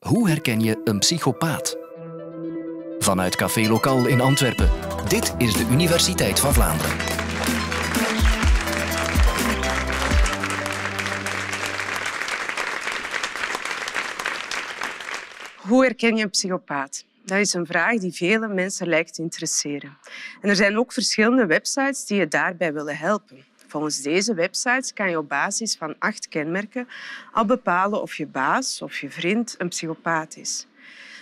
Hoe herken je een psychopaat? Vanuit Café Lokaal in Antwerpen. Dit is de Universiteit van Vlaanderen. Hoe herken je een psychopaat? Dat is een vraag die vele mensen lijkt te interesseren. En er zijn ook verschillende websites die je daarbij willen helpen. Volgens deze websites kan je op basis van 8 kenmerken al bepalen of je baas of je vriend een psychopaat is.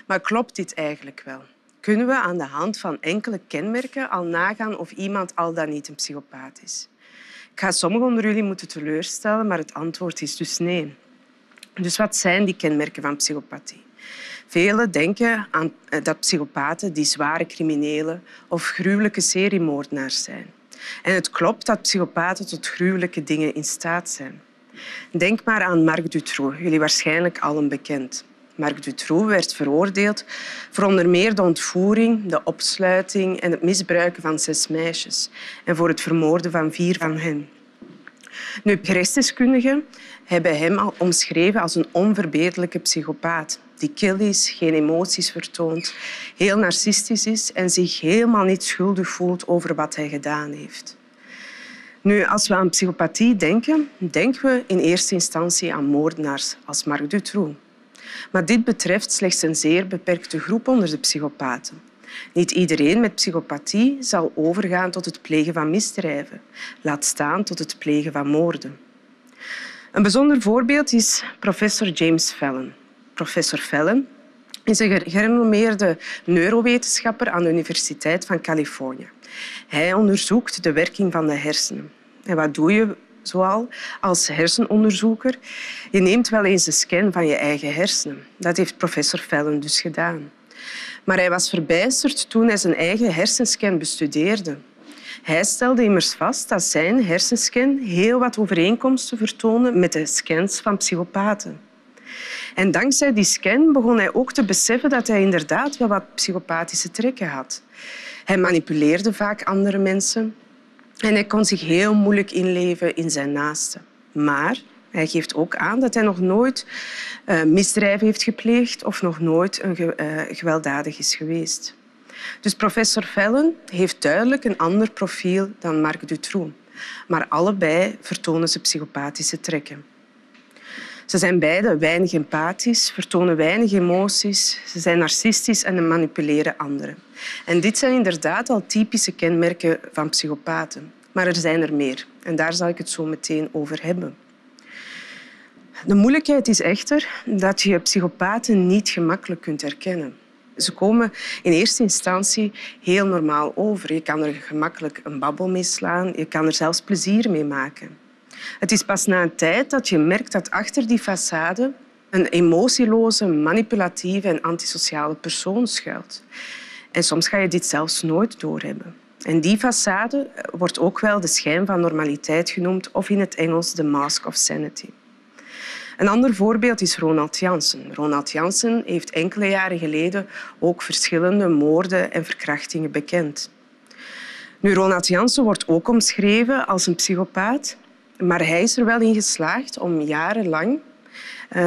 Maar klopt dit eigenlijk wel? Kunnen we aan de hand van enkele kenmerken al nagaan of iemand al dan niet een psychopaat is? Ik ga sommigen onder jullie moeten teleurstellen, maar het antwoord is dus nee. Dus wat zijn die kenmerken van psychopathie? Velen denken aan dat psychopaten die zware criminelen of gruwelijke seriemoordenaars zijn. En het klopt dat psychopaten tot gruwelijke dingen in staat zijn. Denk maar aan Marc Dutroux, jullie waarschijnlijk allen bekend. Marc Dutroux werd veroordeeld voor onder meer de ontvoering, de opsluiting en het misbruiken van 6 meisjes en voor het vermoorden van 4 van hen. Nu, gerechtsdeskundigen hebben hem al omschreven als een onverbeterlijke psychopaat die kil is, geen emoties vertoont, heel narcistisch is en zich helemaal niet schuldig voelt over wat hij gedaan heeft. Nu, als we aan psychopathie denken, denken we in eerste instantie aan moordenaars als Marc Dutroux. Maar dit betreft slechts een zeer beperkte groep onder de psychopaten. Niet iedereen met psychopathie zal overgaan tot het plegen van misdrijven, laat staan tot het plegen van moorden. Een bijzonder voorbeeld is professor James Fallon. Professor Fallon is een gerenommeerde neurowetenschapper aan de Universiteit van Californië. Hij onderzoekt de werking van de hersenen. En wat doe je zoal als hersenonderzoeker? Je neemt wel eens een scan van je eigen hersenen. Dat heeft professor Fallon dus gedaan. Maar hij was verbijsterd toen hij zijn eigen hersenscan bestudeerde. Hij stelde immers vast dat zijn hersenscan heel wat overeenkomsten vertoonde met de scans van psychopaten. En dankzij die scan begon hij ook te beseffen dat hij inderdaad wel wat psychopathische trekken had. Hij manipuleerde vaak andere mensen en hij kon zich heel moeilijk inleven in zijn naasten. Maar hij geeft ook aan dat hij nog nooit misdrijven heeft gepleegd of nog nooit gewelddadig is geweest. Dus professor Fallon heeft duidelijk een ander profiel dan Marc Dutroux. Maar allebei vertonen ze psychopathische trekken. Ze zijn beide weinig empathisch, vertonen weinig emoties, ze zijn narcistisch en manipuleren anderen. En dit zijn inderdaad al typische kenmerken van psychopaten. Maar er zijn er meer en daar zal ik het zo meteen over hebben. De moeilijkheid is echter dat je psychopaten niet gemakkelijk kunt herkennen. Ze komen in eerste instantie heel normaal over. Je kan er gemakkelijk een babbel mee slaan, je kan er zelfs plezier mee maken. Het is pas na een tijd dat je merkt dat achter die façade een emotieloze, manipulatieve en antisociale persoon schuilt. En soms ga je dit zelfs nooit doorhebben. En die façade wordt ook wel de schijn van normaliteit genoemd of in het Engels de mask of sanity. Een ander voorbeeld is Ronald Janssen. Ronald Janssen heeft enkele jaren geleden ook verschillende moorden en verkrachtingen bekend. Nu, Ronald Janssen wordt ook omschreven als een psychopaat. Maar hij is er wel in geslaagd om jarenlang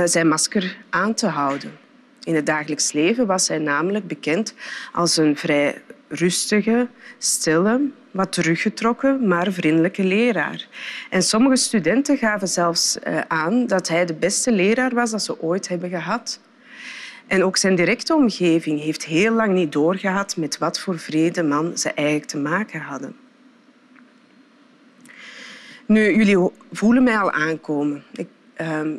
zijn masker aan te houden. In het dagelijks leven was hij namelijk bekend als een vrij rustige, stille, wat teruggetrokken, maar vriendelijke leraar. En sommige studenten gaven zelfs aan dat hij de beste leraar was dat ze ooit hebben gehad. En ook zijn directe omgeving heeft heel lang niet doorgehad met wat voor vrede man ze eigenlijk te maken hadden. Nu, jullie voelen mij al aankomen.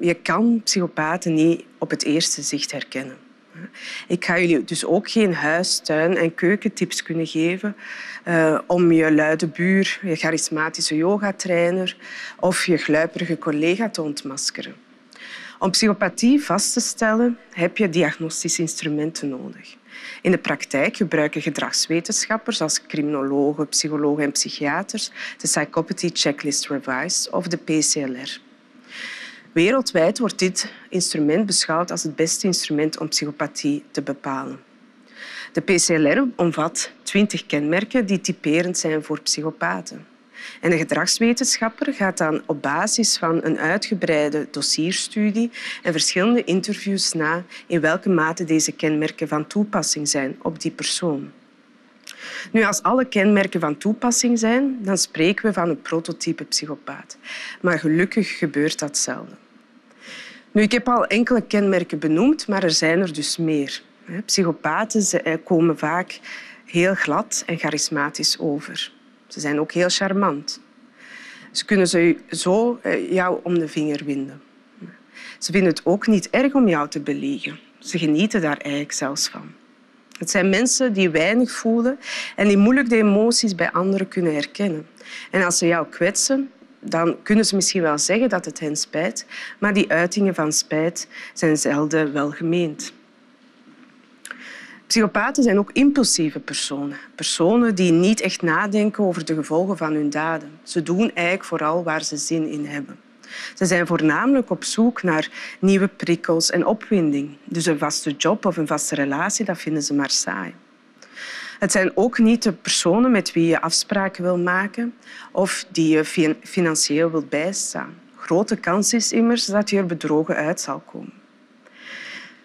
Je kan psychopaten niet op het eerste zicht herkennen. Ik ga jullie dus ook geen huis-, tuin- en keukentips kunnen geven om je luide buur, je charismatische yogatrainer of je gluiperige collega te ontmaskeren. Om psychopathie vast te stellen heb je diagnostische instrumenten nodig. In de praktijk gebruiken gedragswetenschappers als criminologen, psychologen en psychiaters de Psychopathy Checklist Revised of de PCLR. Wereldwijd wordt dit instrument beschouwd als het beste instrument om psychopathie te bepalen. De PCLR omvat 20 kenmerken die typerend zijn voor psychopaten. En een gedragswetenschapper gaat dan op basis van een uitgebreide dossierstudie en verschillende interviews na in welke mate deze kenmerken van toepassing zijn op die persoon. Nu, als alle kenmerken van toepassing zijn, dan spreken we van een prototype psychopaat. Maar gelukkig gebeurt dat zelden. Nu, ik heb al enkele kenmerken benoemd, maar er zijn er dus meer. Psychopaten komen vaak heel glad en charismatisch over. Ze zijn ook heel charmant. Ze kunnen zo jou om de vinger winden. Ze vinden het ook niet erg om jou te beliegen. Ze genieten daar eigenlijk zelfs van. Het zijn mensen die weinig voelen en die moeilijk de emoties bij anderen kunnen herkennen. En als ze jou kwetsen, dan kunnen ze misschien wel zeggen dat het hen spijt, maar die uitingen van spijt zijn zelden welgemeend. Psychopaten zijn ook impulsieve personen. Personen die niet echt nadenken over de gevolgen van hun daden. Ze doen eigenlijk vooral waar ze zin in hebben. Ze zijn voornamelijk op zoek naar nieuwe prikkels en opwinding. Dus een vaste job of een vaste relatie, dat vinden ze maar saai. Het zijn ook niet de personen met wie je afspraken wil maken of die je financieel wilt bijstaan. Grote kans is immers dat je er bedrogen uit zal komen.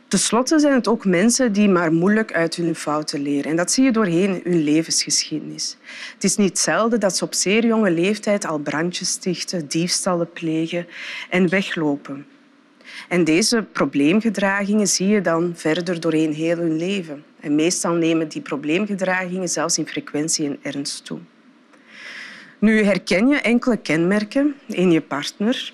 Ten slotte zijn het ook mensen die maar moeilijk uit hun fouten leren. En dat zie je doorheen hun levensgeschiedenis. Het is niet zelden dat ze op zeer jonge leeftijd al brandjes stichten, diefstallen plegen en weglopen. En deze probleemgedragingen zie je dan verder doorheen heel hun leven. En meestal nemen die probleemgedragingen zelfs in frequentie en ernst toe. Nu herken je enkele kenmerken in je partner,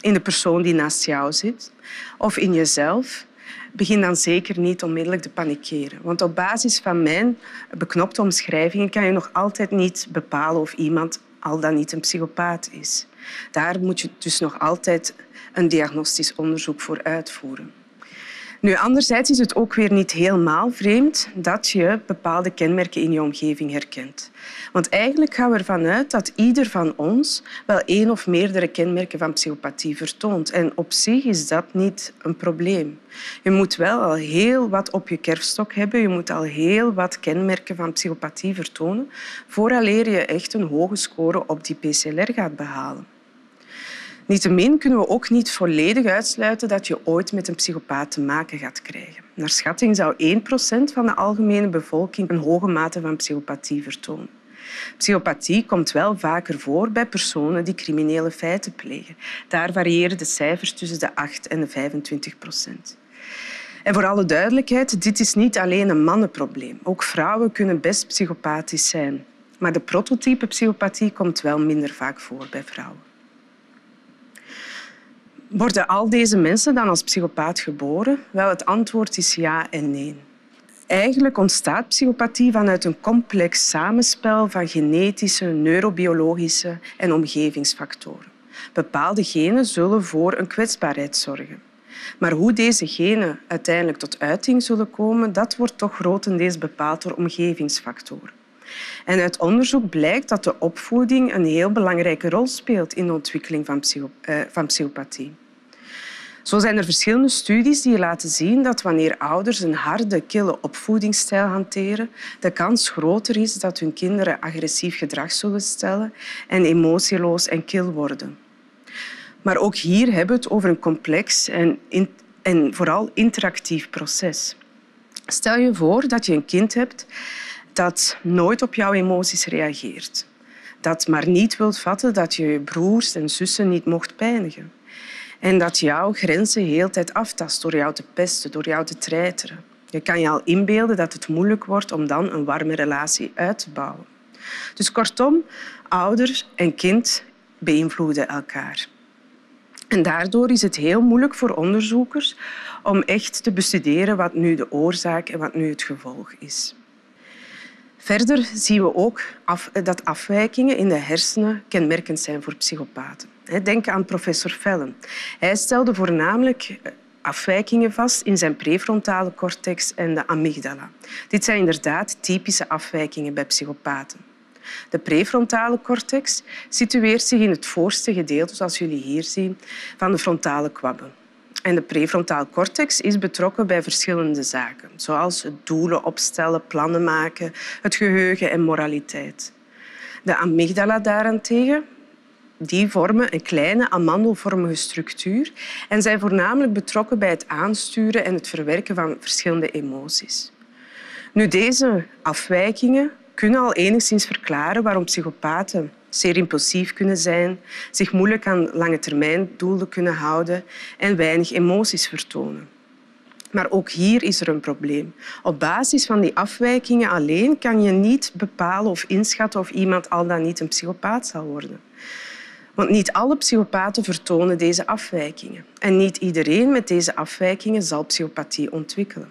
in de persoon die naast jou zit of in jezelf. Begin dan zeker niet onmiddellijk te panikeren. Want op basis van mijn beknopte omschrijvingen kan je nog altijd niet bepalen of iemand al dan niet een psychopaat is. Daar moet je dus nog altijd een diagnostisch onderzoek voor uitvoeren. Nu, anderzijds is het ook weer niet helemaal vreemd dat je bepaalde kenmerken in je omgeving herkent. Want eigenlijk gaan we ervan uit dat ieder van ons wel één of meerdere kenmerken van psychopathie vertoont. En op zich is dat niet een probleem. Je moet wel al heel wat op je kerfstok hebben. Je moet al heel wat kenmerken van psychopathie vertonen vooraleer je echt een hoge score op die PCLR gaat behalen. Niettemin kunnen we ook niet volledig uitsluiten dat je ooit met een psychopaat te maken gaat krijgen. Naar schatting zou 1% van de algemene bevolking een hoge mate van psychopathie vertonen. Psychopathie komt wel vaker voor bij personen die criminele feiten plegen. Daar variëren de cijfers tussen de 8 en de 25%. En voor alle duidelijkheid, dit is niet alleen een mannenprobleem. Ook vrouwen kunnen best psychopathisch zijn. Maar de prototype psychopathie komt wel minder vaak voor bij vrouwen. Worden al deze mensen dan als psychopaat geboren? Wel, het antwoord is ja en nee. Eigenlijk ontstaat psychopathie vanuit een complex samenspel van genetische, neurobiologische en omgevingsfactoren. Bepaalde genen zullen voor een kwetsbaarheid zorgen. Maar hoe deze genen uiteindelijk tot uiting zullen komen, dat wordt toch grotendeels bepaald door omgevingsfactoren. En uit onderzoek blijkt dat de opvoeding een heel belangrijke rol speelt in de ontwikkeling van psychopathie. Zo zijn er verschillende studies die laten zien dat wanneer ouders een harde, kille opvoedingsstijl hanteren, de kans groter is dat hun kinderen agressief gedrag zullen stellen en emotieloos en kil worden. Maar ook hier hebben we het over een complex en vooral interactief proces. Stel je voor dat je een kind hebt dat nooit op jouw emoties reageert. Dat maar niet wilt vatten dat je je broers en zussen niet mocht pijnigen. En dat jouw grenzen heel de tijd aftast door jou te pesten, door jou te treiteren. Je kan je al inbeelden dat het moeilijk wordt om dan een warme relatie uit te bouwen. Dus kortom, ouder en kind beïnvloeden elkaar. En daardoor is het heel moeilijk voor onderzoekers om echt te bestuderen wat nu de oorzaak en wat nu het gevolg is. Verder zien we ook dat afwijkingen in de hersenen kenmerkend zijn voor psychopaten. Denk aan professor Fallon. Hij stelde voornamelijk afwijkingen vast in zijn prefrontale cortex en de amygdala. Dit zijn inderdaad typische afwijkingen bij psychopaten. De prefrontale cortex situeert zich in het voorste gedeelte, zoals jullie hier zien, van de frontale kwabben. En de prefrontale cortex is betrokken bij verschillende zaken, zoals het doelen opstellen, plannen maken, het geheugen en moraliteit. De amygdala daarentegen, die vormen een kleine amandelvormige structuur en zijn voornamelijk betrokken bij het aansturen en het verwerken van verschillende emoties. Nu, deze afwijkingen kunnen al enigszins verklaren waarom psychopaten zeer impulsief kunnen zijn, zich moeilijk aan langetermijndoelen kunnen houden en weinig emoties vertonen. Maar ook hier is er een probleem. Op basis van die afwijkingen alleen kan je niet bepalen of inschatten of iemand al dan niet een psychopaat zal worden. Want niet alle psychopaten vertonen deze afwijkingen. En niet iedereen met deze afwijkingen zal psychopathie ontwikkelen.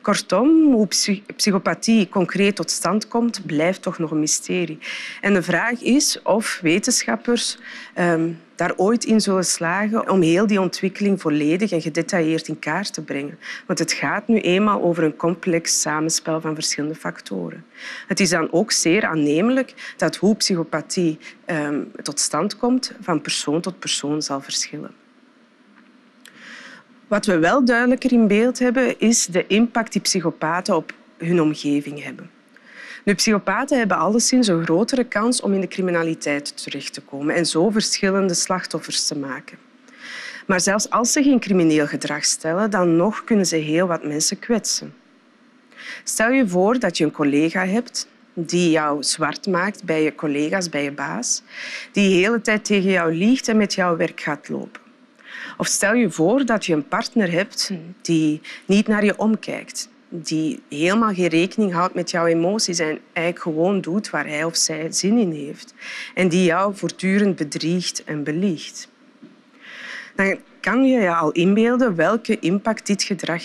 Kortom, hoe psychopathie concreet tot stand komt, blijft toch nog een mysterie. En de vraag is of wetenschappers daar ooit in zullen slagen om heel die ontwikkeling volledig en gedetailleerd in kaart te brengen. Want het gaat nu eenmaal over een complex samenspel van verschillende factoren. Het is dan ook zeer aannemelijk dat hoe psychopathie tot stand komt, van persoon tot persoon zal verschillen. Wat we wel duidelijker in beeld hebben, is de impact die psychopaten op hun omgeving hebben. Nu, psychopaten hebben alleszins een grotere kans om in de criminaliteit terecht te komen en zo verschillende slachtoffers te maken. Maar zelfs als ze geen crimineel gedrag stellen, dan nog kunnen ze heel wat mensen kwetsen. Stel je voor dat je een collega hebt die jou zwart maakt bij je collega's, bij je baas, die de hele tijd tegen jou liegt en met jouw werk gaat lopen. Of stel je voor dat je een partner hebt die niet naar je omkijkt, die helemaal geen rekening houdt met jouw emoties en eigenlijk gewoon doet waar hij of zij zin in heeft en die jou voortdurend bedriegt en beliegt. Dan kan je je al inbeelden welke impact dit gedrag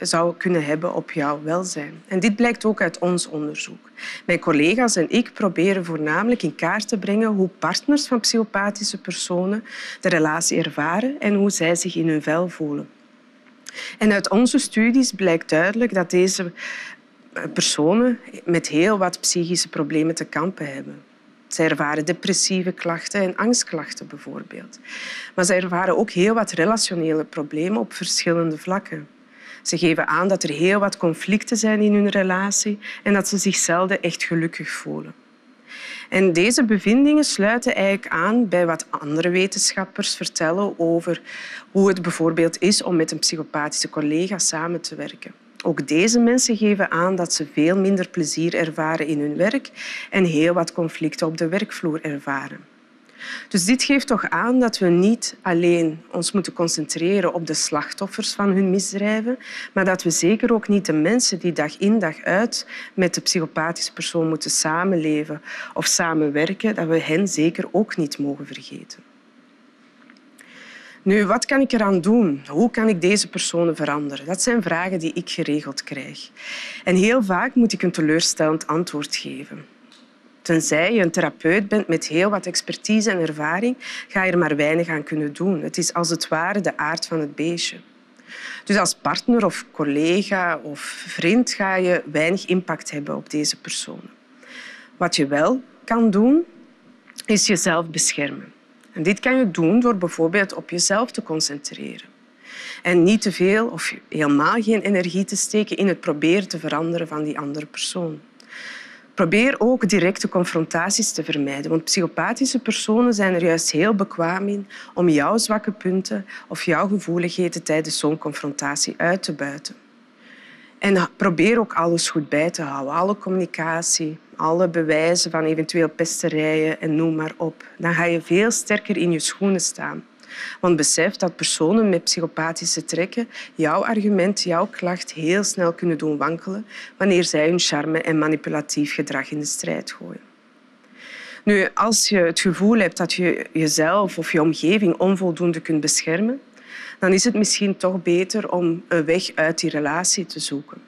zou kunnen hebben op jouw welzijn. En dit blijkt ook uit ons onderzoek. Mijn collega's en ik proberen voornamelijk in kaart te brengen hoe partners van psychopathische personen de relatie ervaren en hoe zij zich in hun vel voelen. En uit onze studies blijkt duidelijk dat deze personen met heel wat psychische problemen te kampen hebben. Ze ervaren depressieve klachten en angstklachten bijvoorbeeld. Maar ze ervaren ook heel wat relationele problemen op verschillende vlakken. Ze geven aan dat er heel wat conflicten zijn in hun relatie en dat ze zich zelden echt gelukkig voelen. En deze bevindingen sluiten eigenlijk aan bij wat andere wetenschappers vertellen over hoe het bijvoorbeeld is om met een psychopathische collega samen te werken. Ook deze mensen geven aan dat ze veel minder plezier ervaren in hun werk en heel wat conflicten op de werkvloer ervaren. Dus dit geeft toch aan dat we niet alleen ons moeten concentreren op de slachtoffers van hun misdrijven, maar dat we zeker ook niet de mensen die dag in dag uit met de psychopathische persoon moeten samenleven of samenwerken, dat we hen zeker ook niet mogen vergeten. Nu, wat kan ik eraan doen? Hoe kan ik deze personen veranderen? Dat zijn vragen die ik geregeld krijg. En heel vaak moet ik een teleurstellend antwoord geven. Tenzij je een therapeut bent met heel wat expertise en ervaring, ga je er maar weinig aan kunnen doen. Het is als het ware de aard van het beestje. Dus als partner of collega of vriend ga je weinig impact hebben op deze personen. Wat je wel kan doen, is jezelf beschermen. En dit kan je doen door bijvoorbeeld op jezelf te concentreren. En niet te veel of helemaal geen energie te steken in het proberen te veranderen van die andere persoon. Probeer ook directe confrontaties te vermijden, want psychopathische personen zijn er juist heel bekwaam in om jouw zwakke punten of jouw gevoeligheden tijdens zo'n confrontatie uit te buiten. En probeer ook alles goed bij te houden, alle communicatie, alle bewijzen van eventueel pesterijen en noem maar op. Dan ga je veel sterker in je schoenen staan. Want besef dat personen met psychopathische trekken jouw argument, jouw klacht heel snel kunnen doen wankelen wanneer zij hun charme en manipulatief gedrag in de strijd gooien. Nu, als je het gevoel hebt dat je jezelf of je omgeving onvoldoende kunt beschermen, dan is het misschien toch beter om een weg uit die relatie te zoeken.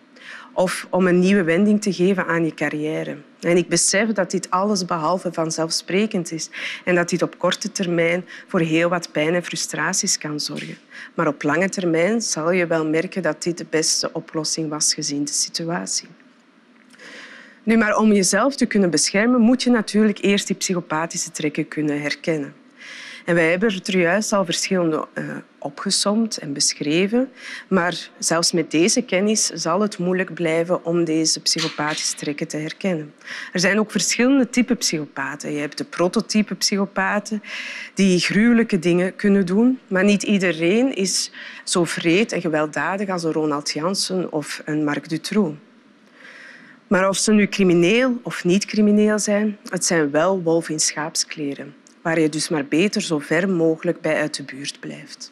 Of om een nieuwe wending te geven aan je carrière. En ik besef dat dit alles behalve vanzelfsprekend is en dat dit op korte termijn voor heel wat pijn en frustraties kan zorgen. Maar op lange termijn zal je wel merken dat dit de beste oplossing was gezien de situatie. Nu, maar om jezelf te kunnen beschermen moet je natuurlijk eerst die psychopathische trekken kunnen herkennen. En wij hebben er juist al verschillende opgesomd en beschreven. Maar zelfs met deze kennis zal het moeilijk blijven om deze psychopathische trekken te herkennen. Er zijn ook verschillende typen psychopaten. Je hebt de prototype psychopaten die gruwelijke dingen kunnen doen. Maar niet iedereen is zo wreed en gewelddadig als een Ronald Janssen of een Marc Dutroux. Maar of ze nu crimineel of niet crimineel zijn, het zijn wel wolven in schaapskleren, waar je dus maar beter zo ver mogelijk bij uit de buurt blijft.